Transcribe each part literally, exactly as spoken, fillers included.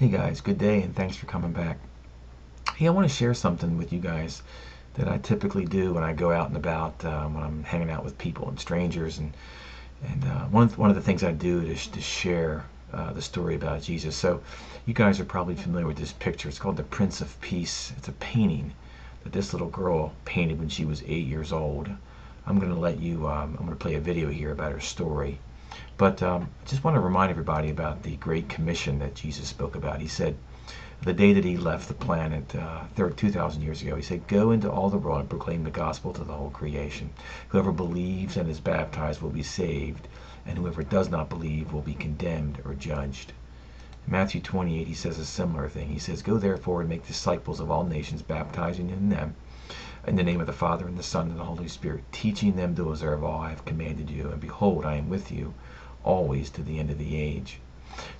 Hey guys, good day and thanks for coming back. Hey, I want to share something with you guys that I typically do when I go out and about, uh, when I'm hanging out with people and strangers. And and uh, one, one of the things I do is to share uh, the story about Jesus. So you guys are probably familiar with this picture. It's called the Prince of Peace. It's a painting that this little girl painted when she was eight years old. I'm going to let you, um, I'm going to play a video here about her story. But um, I just want to remind everybody about the Great Commission that Jesus spoke about. He said, the day that he left the planet uh, two thousand years ago, he said, go into all the world and proclaim the gospel to the whole creation. Whoever believes and is baptized will be saved, and whoever does not believe will be condemned or judged. In Matthew twenty-eight, he says a similar thing. He says, go therefore and make disciples of all nations, baptizing in them in the name of the Father, and the Son, and the Holy Spirit, teaching them to observe all I have commanded you, and behold, I am with you always to the end of the age.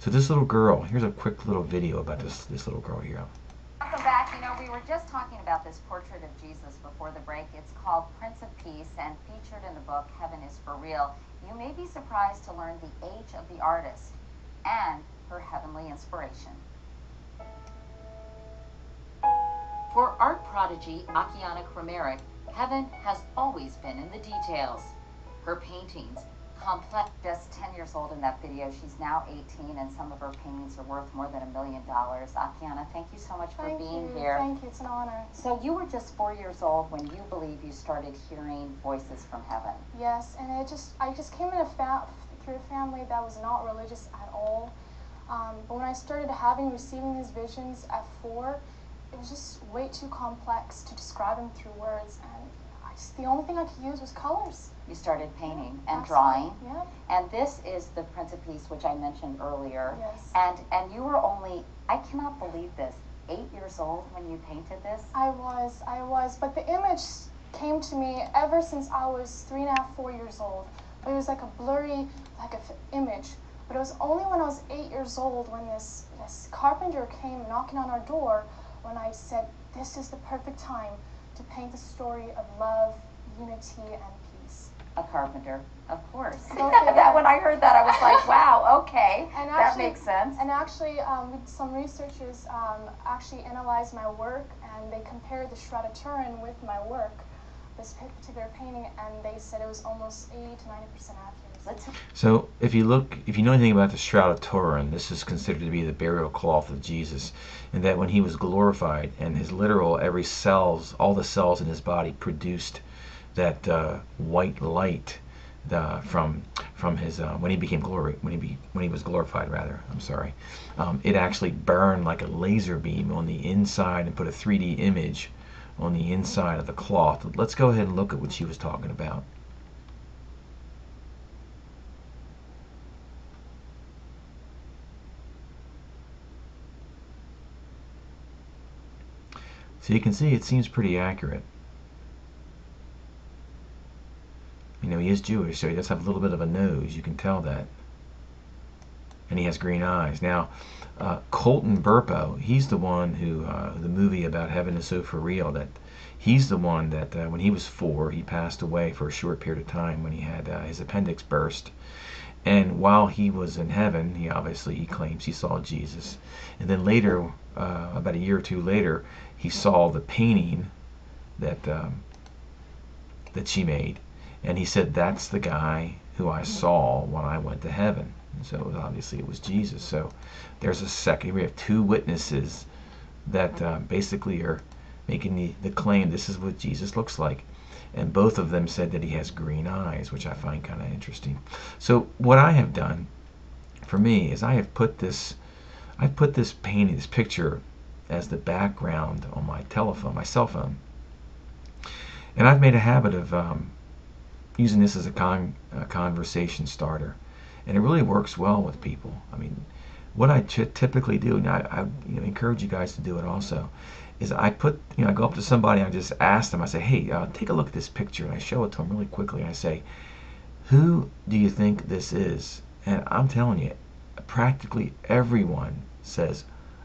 So this little girl, here's a quick little video about this, this little girl here. Welcome back. You know, we were just talking about this portrait of Jesus before the break. It's called Prince of Peace and featured in the book Heaven is for Real. You may be surprised to learn the age of the artist and her heavenly inspiration. For art prodigy Akiana Kremerek, heaven has always been in the details. Her paintings, complex, just ten years old in that video, she's now eighteen, and some of her paintings are worth more than a million dollars. Akiana, thank you so much for thank being you. here. Thank you, it's an honor. So you were just four years old when you believe you started hearing voices from heaven. Yes, and I just, I just came in a fa through a family that was not religious at all. Um, but when I started having, receiving these visions at four, it was just way too complex to describe them through words, and I just, the only thing I could use was colors. You started painting and Absolutely. drawing. Yeah. And this is the Prince of Peace, which I mentioned earlier. Yes. And, and you were only, I cannot believe this, eight years old when you painted this? I was, I was, but the image came to me ever since I was three and a half, four years old. But it was like a blurry, like an image. But it was only when I was eight years old when this, this carpenter came knocking on our door, when I said, this is the perfect time to paint the story of love, unity, and peace. A carpenter, of course. That, when I heard that, I was like, wow, okay, and actually, that makes sense. And actually, um, some researchers um, actually analyzed my work, and they compared the Shroud of Turin with my work, this particular painting, and they said it was almost eighty to ninety percent accurate. So if you look, if you know anything about the Shroud of Turin, this is considered to be the burial cloth of Jesus, and that when he was glorified, and his literal every cells, all the cells in his body produced that uh, white light uh, from from his uh, when he became glory when he be, when he was glorified rather. I'm sorry, um, it actually burned like a laser beam on the inside and put a three D image on the inside of the cloth. Let's go ahead and look at what she was talking about. So you can see it seems pretty accurate. You know, he is Jewish, so he does have a little bit of a nose. You can tell that. And he has green eyes. Now, uh, Colton Burpo, he's the one who, uh, the movie about Heaven is so for Real, that he's the one that uh, when he was four, he passed away for a short period of time when he had uh, his appendix burst. And while he was in heaven, he obviously, he claims he saw Jesus. And then later, uh, about a year or two later, he saw the painting that um, that she made, and he said, that's the guy who I saw when I went to heaven. And so it was, obviously it was Jesus. So there's a second, we have two witnesses that uh, basically are making the, the claim, this is what Jesus looks like. And both of them said that he has green eyes, which I find kind of interesting. So what I have done for me is I have put this, I put this painting, this picture, as the background on my telephone, my cell phone. And I've made a habit of um, using this as a, con a conversation starter. And it really works well with people. I mean, what I typically do, and I, I you know, encourage you guys to do it also, is I put, you know, I go up to somebody and I just ask them, I say, hey, uh, take a look at this picture. And I show it to them really quickly. And I say, who do you think this is? And I'm telling you, practically everyone says,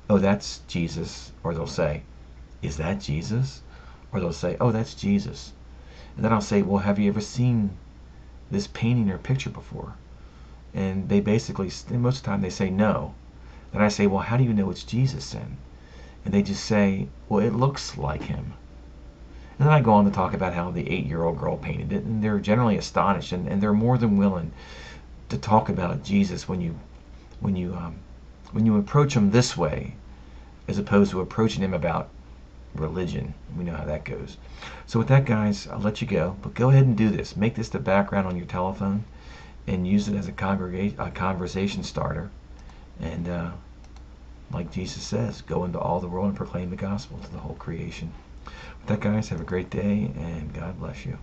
oh, that's Jesus, or they'll say, is that Jesus? Or they'll say, oh, that's Jesus. And then I'll say, well, have you ever seen this painting or picture before? And they basically, most of the time, they say no. And I say, well, how do you know it's Jesus then? And they just say, well, it looks like him. And then I go on to talk about how the eight-year-old girl painted it, and they're generally astonished, and, and they're more than willing to talk about Jesus when you, when you, um, when you approach him this way, as opposed to approaching him about religion. We know how that goes. So with that, guys, I'll let you go, but go ahead and do this. Make this the background on your telephone, and use it as a congregation, a conversation starter. And uh, like Jesus says, go into all the world and proclaim the gospel to the whole creation. With that, guys, have a great day, and God bless you.